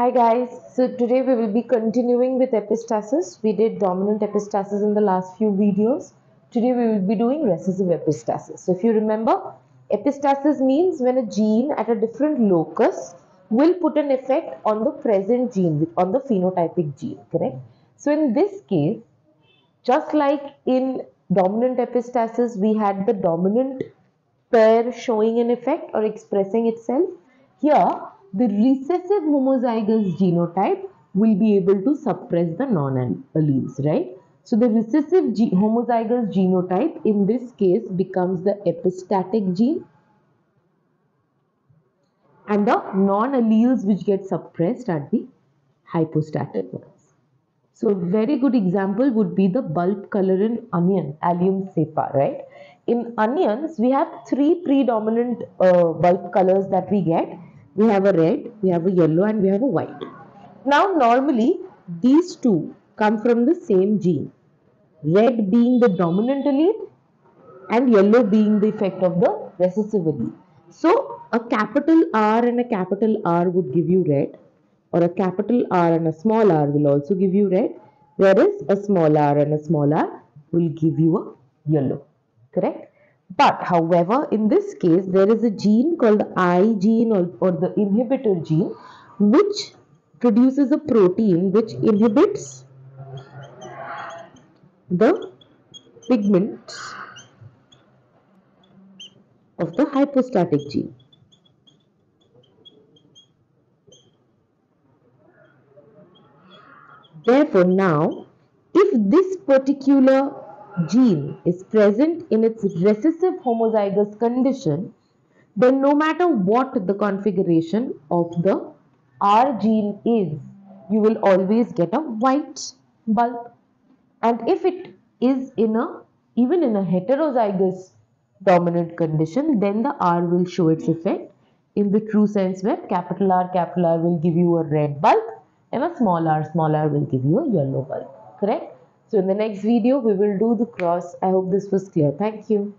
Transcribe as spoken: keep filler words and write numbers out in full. Hi guys, so today we will be continuing with epistasis. We did dominant epistasis in the last few videos. Today we will be doing recessive epistasis. So if you remember, epistasis means when a gene at a different locus will put an effect on the present gene, on the phenotypic gene, correct? So in this case, just like in dominant epistasis, we had the dominant pair showing an effect or expressing itself. Here, the recessive homozygous genotype will be able to suppress the non-alleles, right? So the recessive ge homozygous genotype in this case becomes the epistatic gene, and the non-alleles which get suppressed are the hypostatic ones. So a very good example would be the bulb color in onion, Allium cepa, right? In onions, we have three predominant uh, bulb colors that we get. We have a red, we have a yellow, and we have a white. Now, normally, these two come from the same gene. Red being the dominant allele and yellow being the effect of the recessive allele. So, a capital R and a capital R would give you red, or a capital R and a small r will also give you red, whereas a small r and a small r will give you a yellow, correct? But, however, in this case, there is a gene called the I gene or, or the inhibitor gene, which produces a protein which inhibits the pigments of the hypostatic gene. Therefore, now, if this particular gene is present in its recessive homozygous condition, then no matter what the configuration of the R gene is, you will always get a white bulb. And if it is in a, even in a heterozygous dominant condition, then the R will show its effect in the true sense, where capital R, capital R will give you a red bulb, and a small r, small r will give you a yellow bulb, correct? So in the next video, we will do the cross. I hope this was clear. Thank you.